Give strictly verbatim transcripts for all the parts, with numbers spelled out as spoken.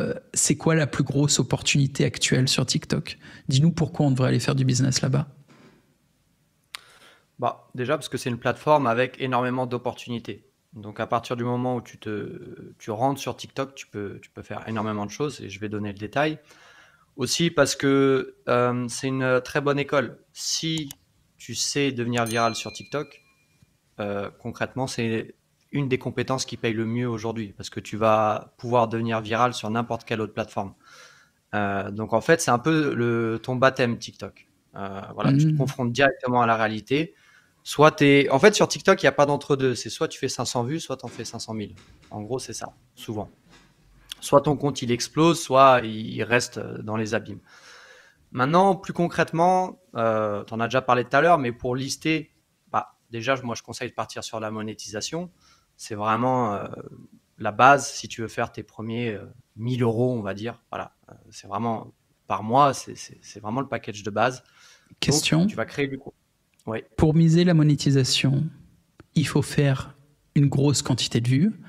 euh, c'est quoi la plus grosse opportunité actuelle sur TikTok? Dis-nous pourquoi on devrait aller faire du business là-bas. Bah, déjà parce que c'est une plateforme avec énormément d'opportunités. Donc à partir du moment où tu, te, tu rentres sur TikTok, tu peux, tu peux faire énormément de choses et je vais donner le détail. Aussi parce que euh, c'est une très bonne école. Si tu sais devenir viral sur TikTok, euh, concrètement, c'est une des compétences qui paye le mieux aujourd'hui parce que tu vas pouvoir devenir viral sur n'importe quelle autre plateforme. Euh, donc en fait, c'est un peu le, ton baptême TikTok. Euh, voilà, mmh. Tu te confrontes directement à la réalité. Soit t'es... En fait, sur TikTok, il n'y a pas d'entre-deux. C'est soit tu fais cinq cents vues, soit tu en fais cinq cent mille. En gros, c'est ça, souvent. Soit ton compte, il explose, soit il reste dans les abîmes. Maintenant, plus concrètement, euh, tu en as déjà parlé tout à l'heure, mais pour lister, bah, déjà, moi, je conseille de partir sur la monétisation. C'est vraiment euh, la base si tu veux faire tes premiers euh, mille euros, on va dire. Voilà, euh, c'est vraiment par mois, c'est vraiment le package de base. Question. Donc, tu vas créer du coup. Oui. Pour miser la monétisation, il faut faire une grosse quantité de vues.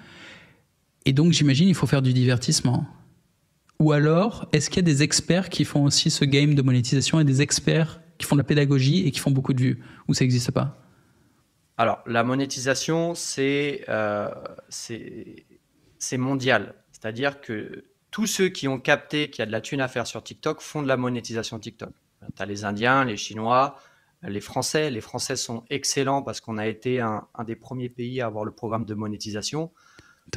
Et donc, j'imagine, il faut faire du divertissement. Ou alors, est-ce qu'il y a des experts qui font aussi ce game de monétisation et des experts qui font de la pédagogie et qui font beaucoup de vues? Ou ça n'existe pas? Alors, la monétisation, c'est euh, c'est mondial. C'est-à-dire que tous ceux qui ont capté qu'il y a de la thune à faire sur TikTok font de la monétisation TikTok. Tu as les Indiens, les Chinois... Les Français, les Français sont excellents parce qu'on a été un, un des premiers pays à avoir le programme de monétisation.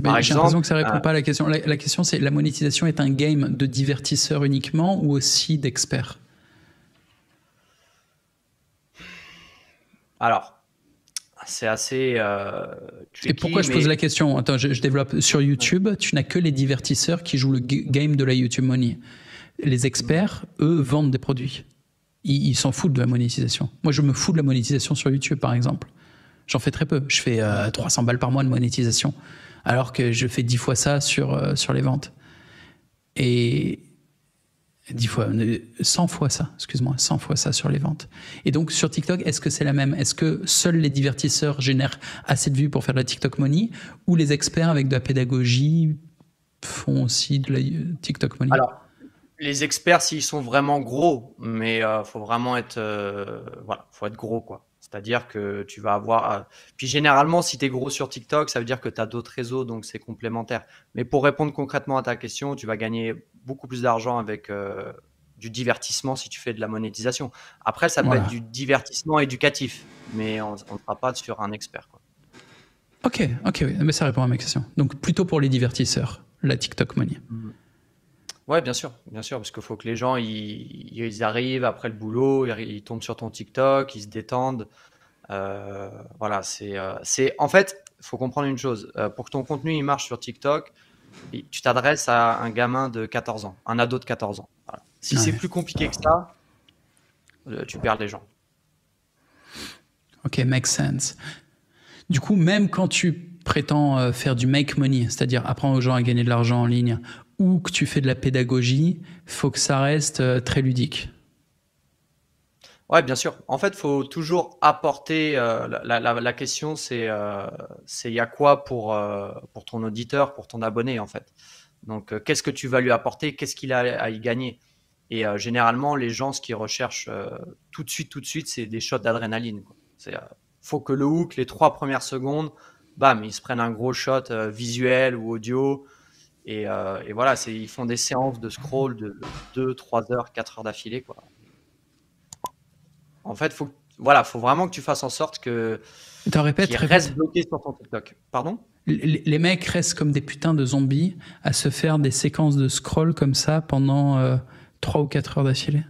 Par exemple, j'ai l'impression que ça ne répond euh, pas à la question. La, la question, c'est la monétisation est un game de divertisseurs uniquement ou aussi d'experts? Alors, c'est assez... Euh, tricky, et pourquoi mais... je pose la question? Attends, je, je développe. Sur YouTube, tu n'as que les divertisseurs qui jouent le game de la YouTube Money. Les experts, eux, vendent des produits. Ils s'en foutent de la monétisation. Moi, je me fous de la monétisation sur YouTube, par exemple. J'en fais très peu. Je fais euh, trois cents balles par mois de monétisation, alors que je fais dix fois ça sur, euh, sur les ventes. Et dix fois, cent fois ça, excuse-moi, cent fois ça sur les ventes. Et donc, sur TikTok, est-ce que c'est la même? Est-ce que seuls les divertisseurs génèrent assez de vues pour faire de la TikTok Money, ou les experts avec de la pédagogie font aussi de la TikTok Money? Alors, les experts, s'ils sont vraiment gros, mais il euh, faut vraiment être, euh, voilà, faut être gros, quoi. C'est-à-dire que tu vas avoir… Euh... Puis généralement, si tu es gros sur TikTok, ça veut dire que tu as d'autres réseaux, donc c'est complémentaire. Mais pour répondre concrètement à ta question, tu vas gagner beaucoup plus d'argent avec euh, du divertissement si tu fais de la monétisation. Après, ça peut voilà. être du divertissement éducatif, mais on ne sera pas sur un expert, quoi. Ok, ok, oui. Mais ça répond à ma question. Donc plutôt pour les divertisseurs, la TikTok Money. Mmh. Oui, bien sûr, bien sûr, parce qu'il faut que les gens, ils, ils arrivent après le boulot, ils, ils tombent sur ton TikTok, ils se détendent. Euh, voilà, c'est, euh, c'est, en fait, il faut comprendre une chose. Euh, pour que ton contenu il marche sur TikTok, tu t'adresses à un gamin de quatorze ans, un ado de quatorze ans. Voilà. Si ouais. c'est plus compliqué que ça, euh, tu perds les gens. Ok, makes sense. Du coup, même quand tu prétends faire du make money, c'est-à-dire apprendre aux gens à gagner de l'argent en ligne, ou que tu fais de la pédagogie, faut que ça reste très ludique. Ouais, bien sûr. En fait, faut toujours apporter. Euh, la, la, la question, c'est, euh, c'est y a quoi pour euh, pour ton auditeur, pour ton abonné, en fait. Donc, euh, qu'est-ce que tu vas lui apporter, qu'est-ce qu'il a à y gagner. Et euh, généralement, les gens, ce qu'ils recherchent euh, tout de suite, tout de suite, c'est des shots d'adrénaline. C'est, euh, faut que le hook, les trois premières secondes, bam, ils se prennent un gros shot euh, visuel ou audio. Et, euh, et voilà, ils font des séances de scroll de deux, trois heures, quatre heures d'affilée, quoi. En fait, faut, voilà, faut vraiment que tu fasses en sorte que qu'ils restent bloqués sur ton TikTok. Pardon ? les, les mecs restent comme des putains de zombies à se faire des séquences de scroll comme ça pendant euh, trois ou quatre heures d'affilée.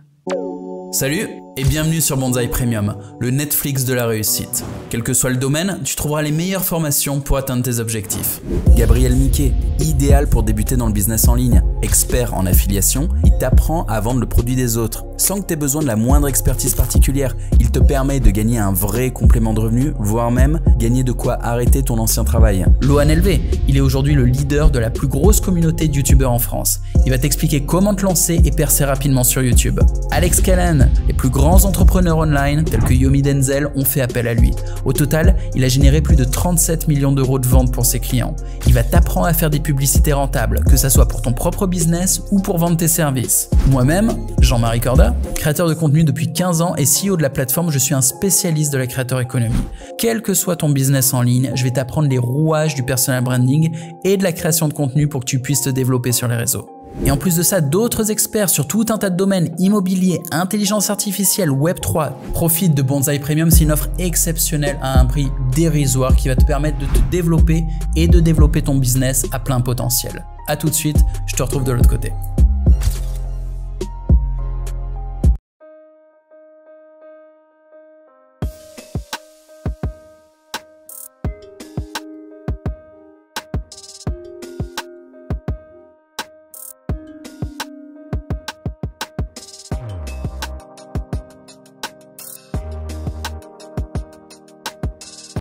Salut et bienvenue sur Bonsaï Premium, le Netflix de la réussite. Quel que soit le domaine, tu trouveras les meilleures formations pour atteindre tes objectifs. Gabriel Mickey, idéal pour débuter dans le business en ligne, expert en affiliation, il t'apprend à vendre le produit des autres. Sans que tu aies besoin de la moindre expertise particulière, il te permet de gagner un vrai complément de revenu, voire même gagner de quoi arrêter ton ancien travail. Loann L V, il est aujourd'hui le leader de la plus grosse communauté de youtubeurs en France. Il va t'expliquer comment te lancer et percer rapidement sur YouTube. Alex Callen, les plus grands grands entrepreneurs online tels que Yomi Denzel ont fait appel à lui. Au total, il a généré plus de trente-sept millions d'euros de ventes pour ses clients. Il va t'apprendre à faire des publicités rentables, que ça soit pour ton propre business ou pour vendre tes services. Moi-même, Jean-Marie Corda, créateur de contenu depuis quinze ans et C E O de la plateforme, je suis un spécialiste de la créateur économie. Quel que soit ton business en ligne, je vais t'apprendre les rouages du personal branding et de la création de contenu pour que tu puisses te développer sur les réseaux. Et en plus de ça, d'autres experts sur tout un tas de domaines, immobilier, intelligence artificielle, web trois, profitent de Bonsaï Premium. C'est une offre exceptionnelle à un prix dérisoire qui va te permettre de te développer et de développer ton business à plein potentiel. A tout de suite, je te retrouve de l'autre côté.